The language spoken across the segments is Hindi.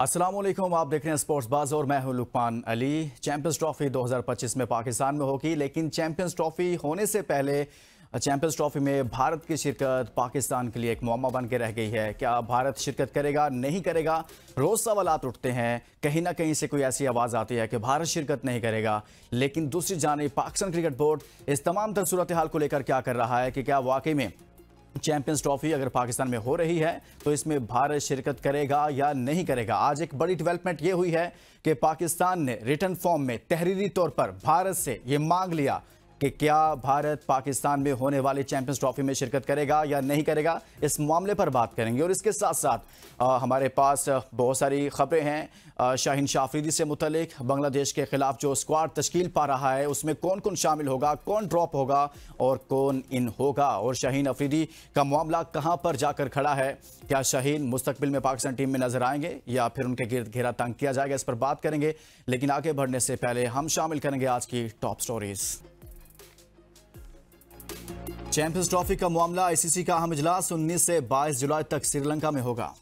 अस्सलाम वालेकुम, आप देख रहे हैं स्पोर्ट्स बाज़ और मैं हूं लुकमान अली। चैंपियंस ट्रॉफी 2025 में पाकिस्तान में होगी, लेकिन चैंपियंस ट्रॉफी होने से पहले चैंपियंस ट्रॉफी में भारत की शिरकत पाकिस्तान के लिए एक मुअम्मा बन के रह गई है। क्या भारत शिरकत करेगा, नहीं करेगा? रोज़ सवालात उठते हैं, कहीं ना कहीं से कोई ऐसी आवाज़ आती है कि भारत शिरकत नहीं करेगा। लेकिन दूसरी जानिब पाकिस्तान क्रिकेट बोर्ड इस तमाम तर सूरत हाल को लेकर क्या कर रहा है कि क्या वाकई में चैंपियंस ट्रॉफी अगर पाकिस्तान में हो रही है तो इसमें भारत शिरकत करेगा या नहीं करेगा। आज एक बड़ी डेवलपमेंट ये हुई है कि पाकिस्तान ने रिटर्न फॉर्म में तहरीरी तौर पर भारत से ये मांग लिया कि क्या भारत पाकिस्तान में होने वाली चैंपियंस ट्रॉफी में शिरकत करेगा या नहीं करेगा। इस मामले पर बात करेंगे और इसके साथ साथ हमारे पास बहुत सारी खबरें हैं शाहीन शाह अफरीदी से मुतलिक। बांग्लादेश के खिलाफ जो स्क्वाड तश्कील पा रहा है उसमें कौन कौन शामिल होगा, कौन ड्रॉप होगा और कौन इन होगा, और शाहीन अफरीदी का मामला कहाँ पर जाकर खड़ा है। क्या शाहीन मुस्तकबिल में पाकिस्तान टीम में नजर आएंगे या फिर उनके गिरद घेरा तंग किया जाएगा, इस पर बात करेंगे। लेकिन आगे बढ़ने से पहले हम शामिल करेंगे आज की टॉप स्टोरीज़। चैंपियंस ट्रॉफी का मामला, आईसीसी का अहम इजलास 19 से 22 जुलाई तक श्रीलंका में होगा।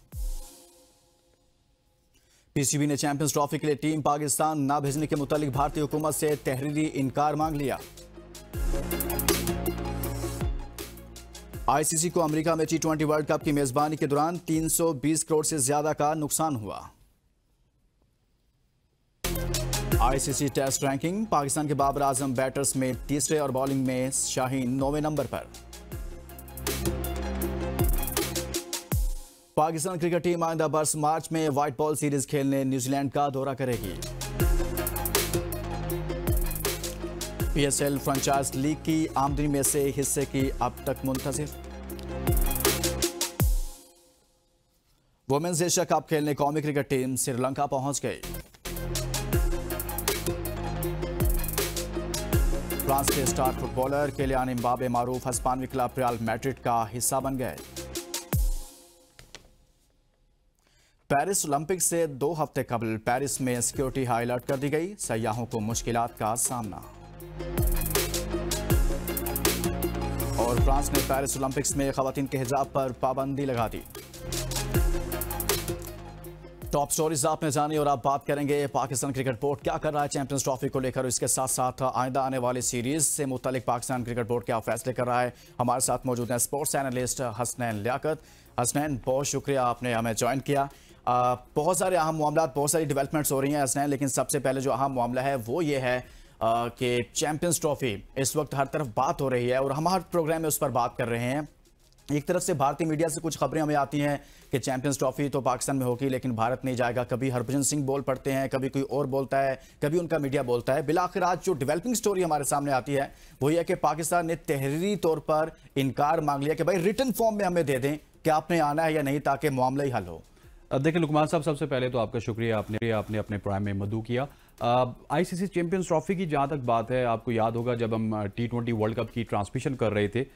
पीसीबी ने चैंपियंस ट्रॉफी के लिए टीम पाकिस्तान ना भेजने के मुतालिक भारतीय हुकूमत से तहरीरी इनकार मांग लिया। आईसीसी को अमेरिका में T20 वर्ल्ड कप की मेजबानी के दौरान 320 करोड़ से ज्यादा का नुकसान हुआ। आईसीसी टेस्ट रैंकिंग, पाकिस्तान के बाबर आजम बैटर्स में तीसरे और बॉलिंग में शाहीन 9वें नंबर पर। पाकिस्तान क्रिकेट टीम आइंदा बर्स मार्च में व्हाइट बॉल सीरीज खेलने न्यूजीलैंड का दौरा करेगी। PSL फ्रेंचाइज लीग की आमदनी में से हिस्से की अब तक मुंतजिर। वुमेन्स एशिया कप खेलने कौमी क्रिकेट टीम श्रीलंका पहुंच गई। फ्रांस के स्टार फुटबॉलर किलियान एम्बापे मारूफ हिस्पानवी क्लब रियल मैड्रिड का हिस्सा बन गए। पेरिस ओलंपिक से 2 हफ्ते कबल पेरिस में सिक्योरिटी हाई अलर्ट कर दी गई, सयाहों को मुश्किलात का सामना। और फ्रांस ने पेरिस ओलंपिक्स में खवातीन के हिजाब पर पाबंदी लगा दी। टॉप स्टोरीज आप में जानिए और आप बात करेंगे पाकिस्तान क्रिकेट बोर्ड क्या कर रहा है चैंपियंस ट्रॉफी को लेकर, इसके साथ साथ आइंदा आने वाली सीरीज से मुतालिक पाकिस्तान क्रिकेट बोर्ड क्या फैसले कर रहा है। हमारे साथ मौजूद हैं स्पोर्ट्स एनालिस्ट हसनैन लियाकत। हसनैन, बहुत शुक्रिया आपने हमें ज्वाइन किया। बहुत सारे अहम मामला, बहुत सारी डेवलपमेंट्स हो रही हैं हसनैन, लेकिन सबसे पहले जो अहम मामला है वो ये है कि चैंपियंस ट्रॉफी इस वक्त हर तरफ बात हो रही है और हम हर प्रोग्राम में उस पर बात कर रहे हैं। एक तरफ से भारतीय मीडिया से कुछ खबरें हमें आती हैं कि चैंपियंस ट्रॉफी तो पाकिस्तान में होगी लेकिन भारत नहीं जाएगा। कभी हरभजन सिंह बोल पड़ते हैं, कभी कोई और बोलता है, कभी उनका मीडिया बोलता है। बिलाखिर आज जो डेवलपिंग स्टोरी हमारे सामने आती है वो ये है कि पाकिस्तान ने तहरीरी तौर पर इनकार मांग लिया कि भाई रिटर्न फॉर्म में हमें दे दें कि आपने आना है या नहीं, ताकि मामला ही हल हो। देखिए लुकमान साहब, सबसे पहले तो आपका शुक्रिया, आपने अपने प्रोग्राम में मदू किया। ICC चैंपियंस ट्रॉफी की जहाँ तक बात है, आपको याद होगा जब हम T20 वर्ल्ड कप की ट्रांसमिशन कर रहे थे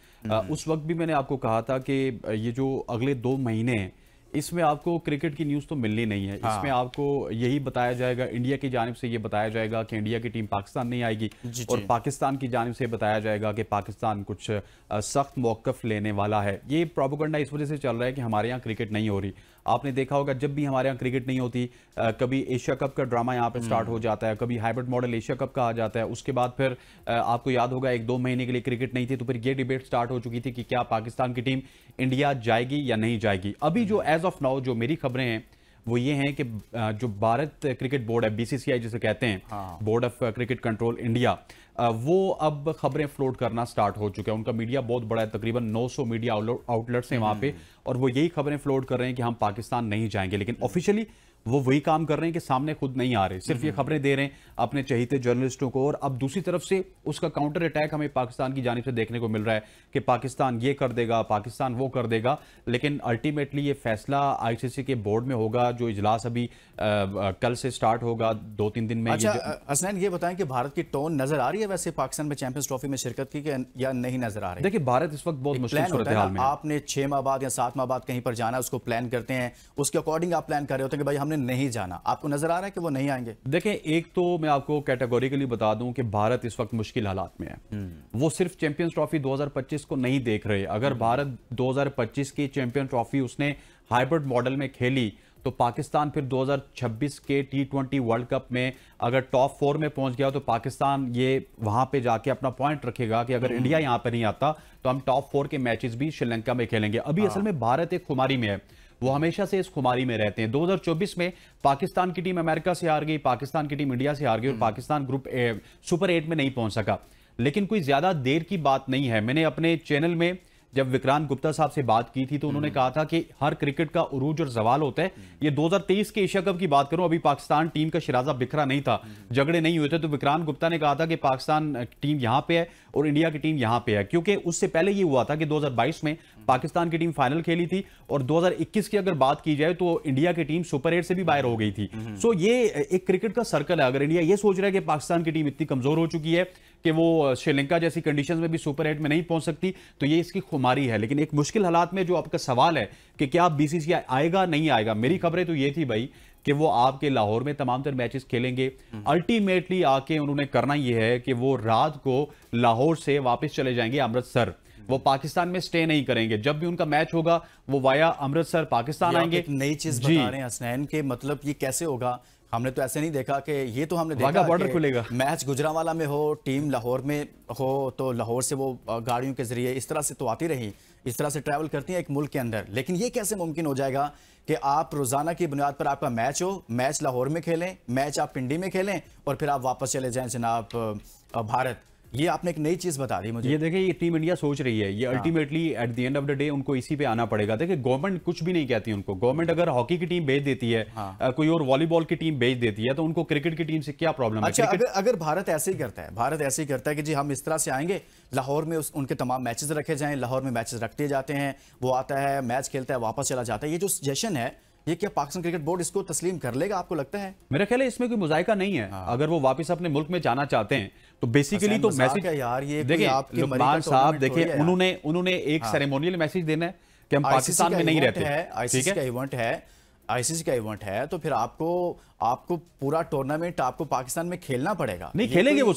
उस वक्त भी मैंने आपको कहा था कि ये जो अगले 2 महीने हैं इसमें आपको क्रिकेट की न्यूज़ तो मिलनी नहीं है। इसमें आपको यही बताया जाएगा, इंडिया की जानिब से ये बताया जाएगा कि इंडिया की टीम पाकिस्तान नहीं आएगी, और पाकिस्तान की जानिब से बताया जाएगा कि पाकिस्तान कुछ सख्त मौक़िफ़ लेने वाला है। ये प्रोपेगेंडा इस वजह से चल रहा है कि हमारे यहाँ क्रिकेट नहीं हो रही। आपने देखा होगा जब भी हमारे यहाँ क्रिकेट नहीं होती कभी एशिया कप का ड्रामा यहाँ पे स्टार्ट हो जाता है, कभी हाइब्रिड मॉडल एशिया कप का आ जाता है। उसके बाद फिर आपको याद होगा 1-2 महीने के लिए क्रिकेट नहीं थी तो फिर ये डिबेट स्टार्ट हो चुकी थी कि क्या पाकिस्तान की टीम इंडिया जाएगी या नहीं जाएगी। अभी जो एज ऑफ नाउ जो मेरी खबरें हैं वो ये हैं कि जो भारत क्रिकेट बोर्ड है, BCCI जिसे कहते हैं, board of cricket control India, वो अब खबरें फ्लोट करना स्टार्ट हो चुके हैं। उनका मीडिया बहुत बड़ा है, तकरीबन 900 मीडिया आउटलेट्स हैं वहाँ पे, और वो यही खबरें फ्लोट कर रहे हैं कि हम पाकिस्तान नहीं जाएंगे। लेकिन ऑफिशियली वो वही काम कर रहे हैं कि सामने खुद नहीं आ रहे, सिर्फ ये खबरें दे रहे हैं अपने चहेते जर्नलिस्टों को। और अब दूसरी तरफ से उसका काउंटर अटैक हमें पाकिस्तान की जानिब से देखने को मिल रहा है कि पाकिस्तान ये कर देगा, पाकिस्तान वो कर देगा। लेकिन अल्टीमेटली ये फैसला ICC के बोर्ड में होगा, जो इजलास अभी कल से स्टार्ट होगा, 2-3 दिन में। अच्छा हसनैन, ये बताएं कि भारत की टोन नजर आ रही है वैसे पाकिस्तान में चैंपियंस ट्रॉफी में शिरकत की या नहीं नजर आ रही? देखिए भारत इस वक्त बहुत मुश्किल सूरत हाल में है। आपने 6 माह बाद या 7 माह बाद कहीं पर जाना, उसको प्लान करते हैं, उसके अकॉर्डिंग आप प्लान कर रहे होते हैं कि भाई हमने नहीं जाना। आपको नजर आ रहा है कि वो नहीं आएंगे? देखें, एक तो मैं आपको कैटेगोरिकली बता दूं कि भारत इस वक्त मुश्किल हालात में है। वो सिर्फ चैंपियंस ट्रॉफी 2025 को नहीं देख रहे। अगर भारत 2025 की चैंपियंस ट्रॉफी उसने हाइब्रिड मॉडल में खेली तो पाकिस्तान फिर 2026 के T20 वर्ल्ड कप में अगर टॉप 4 में पहुंच गया तो पाकिस्तान ये वहां पे जाके अपना पॉइंट रखेगा कि अगर इंडिया यहां पे नहीं आता तो हम टॉप 4 के मैचेस भी श्रीलंका में खेलेंगे। अभी असल में भारत एक खुमारी में है, वो हमेशा से इस खुमारी में रहते हैं। 2024 में पाकिस्तान की टीम अमेरिका से हार गई, पाकिस्तान की टीम इंडिया से हार गई और पाकिस्तान सुपर 8 में नहीं पहुंच सका। लेकिन कोई ज्यादा देर की बात नहीं है। मैंने अपने चैनल में जब विक्रांत गुप्ता साहब से बात की थी तो उन्होंने कहा था कि हर क्रिकेट का उरूज और जवाल होता है। ये 2023 के एशिया कप की बात करूं, अभी पाकिस्तान टीम का शिराजा बिखरा नहीं था, झगड़े नहीं हुए थे, तो विक्रांत गुप्ता ने कहा था कि पाकिस्तान टीम यहाँ पे है और इंडिया की टीम यहाँ पे है। क्योंकि उससे पहले ये हुआ था कि 2022 में पाकिस्तान की टीम फाइनल खेली थी और 2021 की अगर बात की जाए तो इंडिया की टीम सुपर 8 से भी बाहर हो गई थी। सो ये एक क्रिकेट का सर्कल है। अगर इंडिया ये सोच रहा है कि पाकिस्तान की टीम इतनी कमजोर हो चुकी है कि वो श्रीलंका जैसी कंडीशंस में भी सुपर 8 में नहीं पहुंच सकती तो ये इसकी खुमारी है। लेकिन एक मुश्किल हालात में जो आपका सवाल है कि क्या BCCI आएगा नहीं आएगा, मेरी खबरें तो ये थी भाई कि वो आपके लाहौर में तमाम तरह मैचेस खेलेंगे। अल्टीमेटली आके उन्होंने करना ये है कि वो रात को लाहौर से वापस चले जाएंगे अमृतसर, वो पाकिस्तान में स्टे नहीं करेंगे। जब भी उनका मैच होगा वो वाया अमृतसर पाकिस्तान आएंगे। नई चीज बता रहे हैं हसनैन के, मतलब ये कैसे होगा? हमने तो ऐसे नहीं देखा कि ये तो हमने देखा बॉर्डर खुलेगा, मैच गुजरांवाला में हो, टीम लाहौर में हो तो लाहौर से वो गाड़ियों के जरिए इस तरह से तो आती रही, इस तरह से ट्रैवल करती हैं एक मुल्क के अंदर। लेकिन ये कैसे मुमकिन हो जाएगा कि आप रोजाना की बुनियाद पर आपका मैच हो, मैच लाहौर में खेलें, मैच आप पिंडी में खेलें और फिर आप वापस चले जाएं जनाब भारत। ये आपने एक नई चीज बता दी मुझे। ये देखिए ये टीम इंडिया सोच रही है, ये ultimately at the end of the day उनको इसी पे आना पड़ेगा। देखिए गवर्नमेंट कुछ भी नहीं कहती उनको, गवर्नमेंट अगर हॉकी की टीम भेज देती है कोई और वॉलीबॉल की टीम भेज देती है तो उनको क्रिकेट की टीम से क्या प्रॉब्लम है? अच्छा, अगर भारत ऐसे ही करता है, भारत ऐसे ही करता है कि जी हम इस तरह से आएंगे, लाहौर में उनके तमाम मैचेस रखे जाएं, लाहौर में मैचेस रखते जाते हैं, वो आता है मैच खेलता है वापस चला जाता है, ये जो सजेशन है ये क्या पाकिस्तान क्रिकेट बोर्ड इसको तस्लीम कर लेगा? आपको लगता है? मेरा ख्याल है इसमें कोई मुजायका नहीं है। अगर वो वापस अपने मुल्क में जाना चाहते हैं तो बेसिकली तो मैसेज यार ये देखिए लुकमान साहब देखिए उन्होंने एक सेरेमोनियल मैसेज देना है कि हम पाकिस्तान में नहीं रहते हैं। आईसीसी का इवेंट है तो फिर आपको पूरा टूर्नामेंट आपको पाकिस्तान में खेलना पड़ेगा। नहीं खेलेंगे वो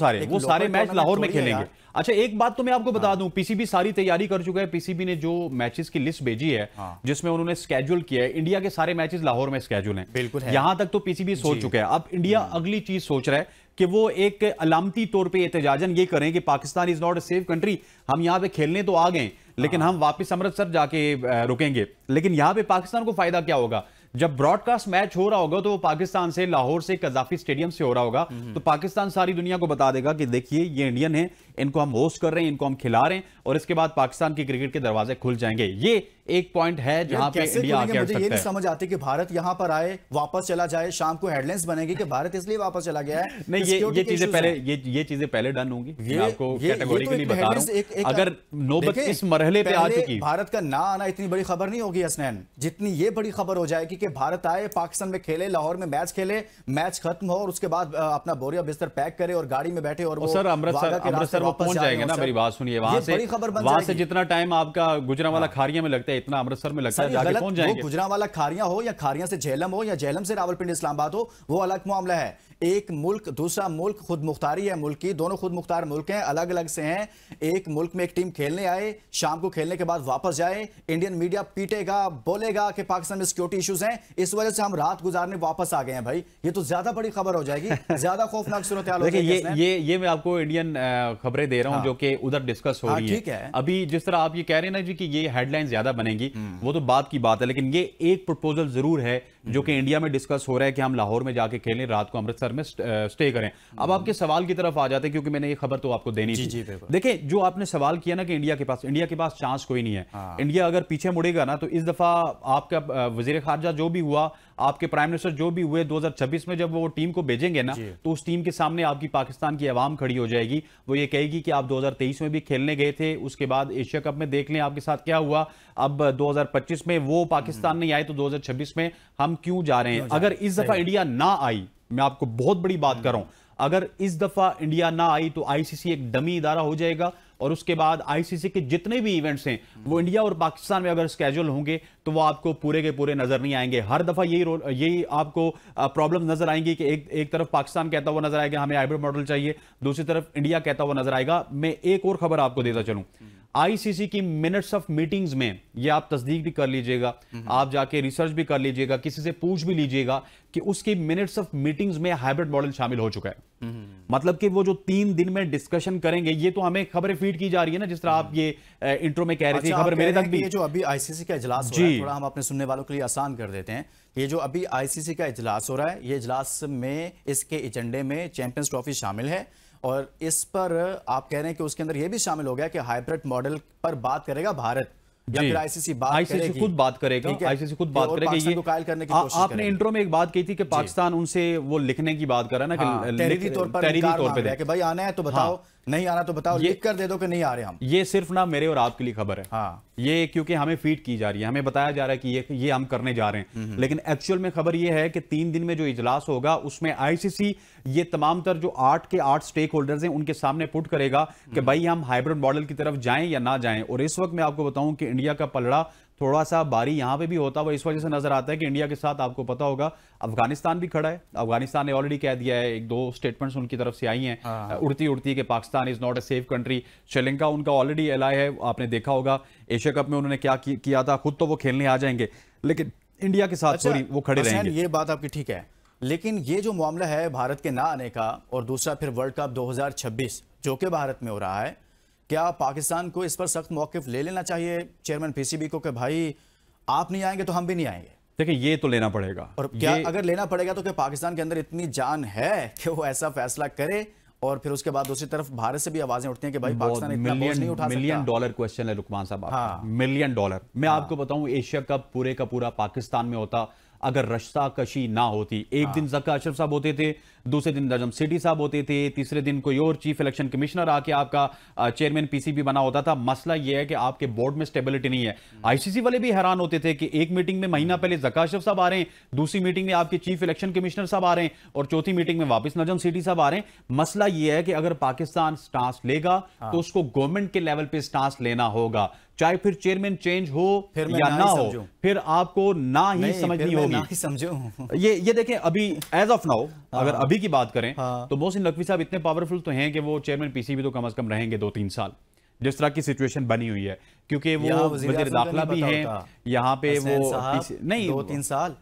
सारे मैच लाहौर में खेलेंगे। अच्छा एक बात तो मैं आपको बता दूं, PCB सारी तैयारी कर चुका है। PCB ने जो मैचेस की लिस्ट भेजी है जिसमें उन्होंने स्केड्यूल किया है, इंडिया के सारे मैचेस लाहौर में स्केड्यूल हैं। बिल्कुल है, यहां तक तो PCB सोच चुका है। अब इंडिया अगली चीज सोच रहा है कि वो एक अलामती तौर पे एहतजाजन ये करें कि Pakistan is not a safe country, हम यहाँ पे खेलने तो आ गए लेकिन हम वापस अमृतसर जाके रुकेंगे। लेकिन यहाँ पे पाकिस्तान को फायदा क्या होगा? जब ब्रॉडकास्ट मैच हो रहा होगा तो वो पाकिस्तान से लाहौर से कजाफी स्टेडियम से हो रहा होगा तो पाकिस्तान सारी दुनिया को बता देगा कि देखिए ये इंडियन है, इनको हम होस्ट कर रहे हैं, इनको हम खिला रहे हैं और इसके बाद पाकिस्तान की क्रिकेट के दरवाजे खुल जाएंगे। ये एक पॉइंट है जहां पे इंडिया आके सकता है। ये नहीं समझ आती कि भारत यहां पर आए वापस चला जाए, शाम को हेडलाइंस बनेगी कि भारत इसलिए वापस चला गया है। नहीं ये चीजें पहले डन होंगी, मैं आपको कैटेगोरिकली बता रहा हूं। अगर नौबत इस मरहले पे आ चुकी, भारत का ना आना इतनी बड़ी खबर नहीं होगी हसनैन जितनी ये बड़ी खबर हो जाएगी कि भारत आए, पाकिस्तान में खेले, लाहौर में मैच खेले, मैच खत्म हो और उसके बाद अपना बोरिया बिस्तर पैक करे और गाड़ी में बैठे और वो सर अमृतसर वो पहुंच जाएंगे ना। मेरी बात सुनिए, वहां से जितना टाइम आपका गुजरांवाला खारिया में लगता है इतना अमृतसर में लगता है, जाके पहुंच जाएंगे। गुजरांवाला खारिया हो या खारिया से झेलम हो या झेलम से रावलपिंडी इस्लामाबाद हो वो अलग मामला है। एक मुल्क दूसरा मुल्क खुद मुख्तारी है मुल्क की, दोनों खुद मुख्तार मुल्क हैं, अलग अलग से हैं। एक मुल्क में एक टीम खेलने आए, शाम को खेलने के बाद वापस जाए, इंडियन मीडिया पीटेगा, बोलेगा कि पाकिस्तान में सिक्योरिटी इश्यूज हैं, इस वजह से हम रात गुजारने वापस आ गए हैं। भाई ये तो ज्यादा बड़ी खबर हो जाएगी, ज्यादा खौफनाक सूरत हाल हो जाएगी। ये मैं आपको इंडियन खबरें दे रहा हूँ जो कि उधर डिस्कस हो रही है। अभी जिस तरह आप ये कह रहे हैं ना जी कि ये हेडलाइन ज्यादा बनेगी वो तो बात की बात है, लेकिन ये एक प्रपोजल जरूर है जो कि इंडिया में डिस्कस हो रहा है कि हम लाहौर में जाके खेलें, रात को अमृतसर में स्टे करें। अब आपके सवाल की तरफ आ जाते हैं क्योंकि मैंने ये खबर तो आपको देनी थी। देखिए जो आपने सवाल किया ना कि इंडिया के पास चांस कोई नहीं है, इंडिया अगर पीछे मुड़ेगा ना तो इस दफा आपका वजीर खारजा जो भी हुआ, आपके प्राइम मिनिस्टर जो भी हुए, 2026 में जब वो टीम को भेजेंगे ना तो उस टीम के सामने आपकी पाकिस्तान की आवाम खड़ी हो जाएगी। वो ये कहेगी कि आप 2023 में भी खेलने गए थे, उसके बाद एशिया कप में देख लें आपके साथ क्या हुआ, अब 2025 में वो पाकिस्तान नहीं आए तो 2026 में हम क्यों जा रहे हैं। अगर इस दफा इंडिया ना आई, मैं आपको बहुत बड़ी बात कर रहा हूं, अगर इस दफा इंडिया ना आई तो ICC एक डमी इदारा हो जाएगा और उसके बाद ICC के जितने भी इवेंट्स हैं वो इंडिया और पाकिस्तान में अगर स्केड्यूल होंगे तो वो आपको पूरे के पूरे नजर नहीं आएंगे। हर दफा यही आपको प्रॉब्लम नजर आएंगी कि एक तरफ पाकिस्तान कहता हुआ नजर आएगा हमें हाइब्रिड मॉडल चाहिए, दूसरी तरफ इंडिया कहता हुआ नजर आएगा। मैं एक और खबर आपको देता चलूं, आईसीसी की मिनट्स ऑफ मीटिंग्स में, ये आप तस्दीक भी कर लीजिएगा, आप जाके रिसर्च भी कर लीजिएगा, किसी से पूछ भी लीजिएगा कि उसकी मिनट्स ऑफ मीटिंग्स में हाइब्रिड मॉडल शामिल हो चुका है। मतलब कि वो जो 3 दिन में डिस्कशन करेंगे, ये तो हमें खबरें फीड की जा रही है ना, जिस तरह आप ये इंट्रो में कह रहे थे, खबर मेरे तक भी जो अभी आईसीसी का इजलास हो रहा है, थोड़ा हम अपने सुनने वालों के लिए आसान कर देते हैं। ये जो अभी आईसीसी का इजलास हो रहा है, ये इजलास में इसके एजेंडे में चैंपियंस ट्रॉफी शामिल है और इस पर आप कह रहे हैं कि उसके अंदर यह भी शामिल हो गया कि हाइब्रिड मॉडल पर बात करेगा भारत या फिर आईसीसी खुद बात करेगा, आईसीसी खुद बात करेगी, ये कायल करने की कोशिश। आपने इंट्रो में एक बात कही थी कि पाकिस्तान उनसे वो लिखने की बात कर रहा है ना, कि तहरीरी तौर पर भाई आना है तो बताओ, नहीं आना तो बताओ, लिख कर दे दो कि नहीं आ रहे हम। ये सिर्फ ना मेरे और आपके लिए खबर है, ये क्योंकि हमें फीड की जा रही है, हमें बताया जा रहा है कि ये हम करने जा रहे हैं, लेकिन एक्चुअल में खबर ये है कि 3 दिन में जो इजलास होगा उसमें आईसीसी ये तमाम तर जो 8 के 8 स्टेक होल्डर्स हैं उनके सामने पुट करेगा कि भाई हम हाइब्रिड मॉडल की तरफ जाएं या ना जाएं। और इस वक्त मैं आपको बताऊं कि इंडिया का पलड़ा थोड़ा सा बारी यहाँ पे भी होता हुआ इस वजह से नजर आता है कि इंडिया के साथ आपको पता होगा अफगानिस्तान भी खड़ा है। अफगानिस्तान ने ऑलरेडी कह दिया है, 1-2 स्टेटमेंट्स उनकी तरफ से आई हैं उड़ती कि Pakistan is not a safe country. Sri Lanka उनका ऑलरेडी एलाय है, आपने देखा होगा एशिया कप में उन्होंने क्या किया था, खुद तो वो खेलने आ जाएंगे लेकिन इंडिया के साथ वो खड़े रहेंगे। ये बात आपकी ठीक है, लेकिन ये जो मामला है भारत के ना आने का और दूसरा फिर वर्ल्ड कप 2026 जो कि भारत में हो रहा है, क्या पाकिस्तान को इस पर सख्त मौक़िफ़ ले लेना चाहिए चेयरमैन पीसीबी को कि भाई आप नहीं आएंगे तो हम भी नहीं आएंगे? देखिए ये तो लेना पड़ेगा, और क्या अगर लेना पड़ेगा तो क्या पाकिस्तान के अंदर इतनी जान है कि वो ऐसा फैसला करे? और फिर उसके बाद दूसरी तरफ भारत से भी आवाजें उठती हैं कि भाई पाकिस्तान इतना बोझ नहीं उठा सकता। $1 मिलियन क्वेश्चन है लुकमान साहब, $1 मिलियन। मैं आपको बताऊं एशिया कप पूरे का पूरा पाकिस्तान में होता अगर रश्ता कशी ना होती। एक दिन जका अशरफ साहब होते थे, दूसरे दिन नजम सेठी साहब होते थे, तीसरे दिन कोई और चीफ इलेक्शन कमिश्नर आके आपका चेयरमैन पीसीबी बना होता था। मसला यह है कि आपके बोर्ड में स्टेबिलिटी नहीं है। आईसीसी वाले भी हैरान होते थे कि एक मीटिंग में महीना पहले जका अशरफ साहब आ रहे हैं, दूसरी मीटिंग में आपके चीफ इलेक्शन कमिश्नर साहब आ रहे हैं और चौथी मीटिंग में वापस नजम सेठी साहब आ रहे हैं। मसला यह है कि अगर पाकिस्तान स्टांस लेगा तो उसको गवर्नमेंट के लेवल पर स्टांस लेना होगा, चाहे फिर चेयरमैन चेंज हो या ना हो, फिर आपको ना ही समझनी होगी। ये देखें अभी एज ऑफ नाउ अगर अभी की बात करें तो मोहसिन नकवी साहब इतने पावरफुल तो हैं कि वो चेयरमैन पीसीबी तो कम से कम रहेंगे 2-3 साल, जिस तरह की सिचुएशन बनी हुई है, क्योंकि वो वजीर दाखिला भी हैं यहाँ पे, वो नहीं 2-3 साल।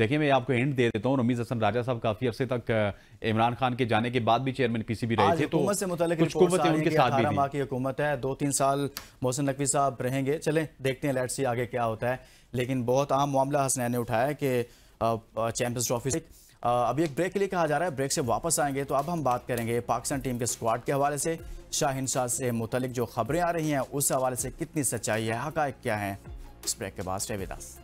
देखिए मैं आपको हिंट दे देता हूँ, रमीज हसन राजा साहब काफी अरसे तक इमरान खान के जाने के बाद भी चेयरमैन पीसीबी रहे थे, तो हुकूमत से मुतालिक रिपोर्ट्स हैं उनके साथ भी मां की हुकूमत है, 2-3 साल मोहसिन नकवी साहब रहेंगे। चलें देखते हैं लेट्स सी आगे क्या होता है, लेकिन बहुत अहम मामला हसनैन ने उठाया कि चैंपियंस ट्रॉफी। अभी एक ब्रेक के लिए कहा जा रहा है, ब्रेक से वापस आएंगे तो अब हम बात करेंगे पाकिस्तान टीम के स्क्वाड के हवाले से, शाहीन शाह से मुतालिक जो खबरें आ रही हैं उस हवाले से कितनी सच्चाई है, हक़ाइक़ क्या है। इस ब्रेक के बाद